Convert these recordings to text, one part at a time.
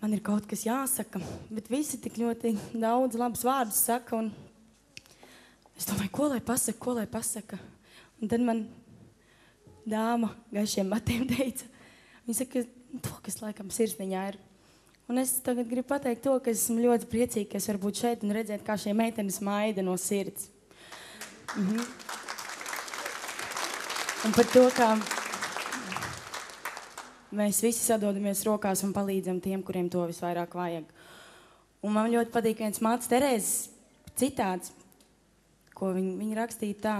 Man ir kaut kas jāsaka, bet visi tik ļoti daudz labus vārdus saka. Un es domāju, ko lai pasaka. Un tad man dāma gaišiem matiem teica, viņa saka, to, kas laikam sirsniņā ir. Un es tagad gribu pateikt to, ka esmu ļoti priecīga, ka es varu būt šeit un redzēt, kā šie meitenes maida no sirds. Un par to, kā mēs visi sadodamies rokās un palīdzam tiem, kuriem to visvairāk vajag. Un man ļoti patīk viens mātes Terēzes citāts, ko viņa rakstīja tā.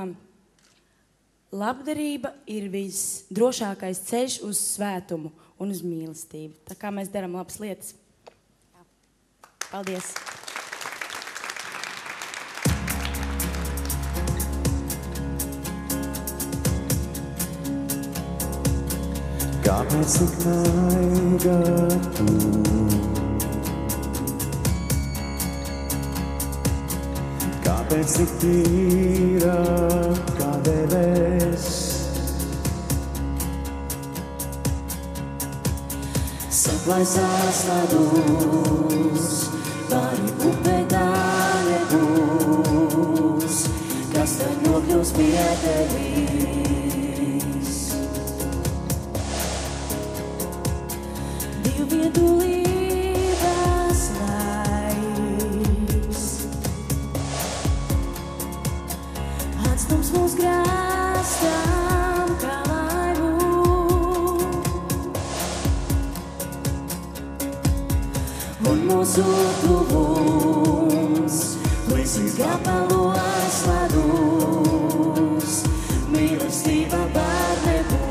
Labdarība ir visdrošākais ceļš uz svētumu un uz mīlestību. Tā kā mēs darām labas lietas. Paldies! Kāpēc tik taiga tu? Kāpēc tik tīra kā debes? Saplaisās ledus, pāri upē tā nebūs, kas tad nokļūs pie tevis. Divvietulības laiks atstums mūs grāstām kā laivu, un mūsu klubums līdzīs gabalos ledus, mīlestība pār nebūs.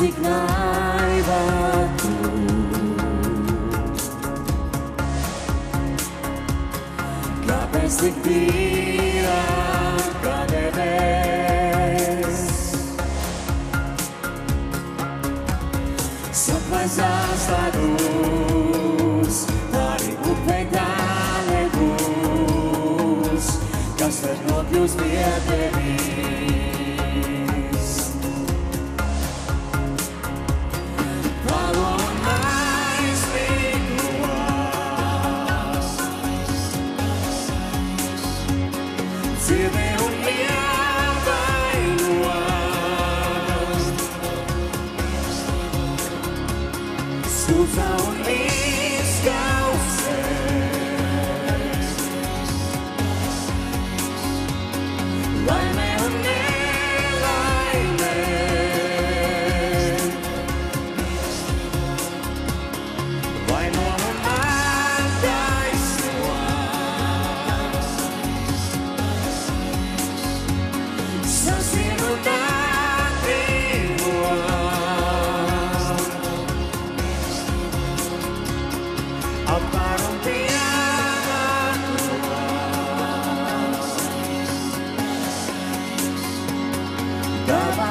Tik naiva tu, kāpēc tik tīra kā debes? Saplaisās ledus, pāri upē tā nebūs, kas tad nokļūs pie tevis. Bye-bye.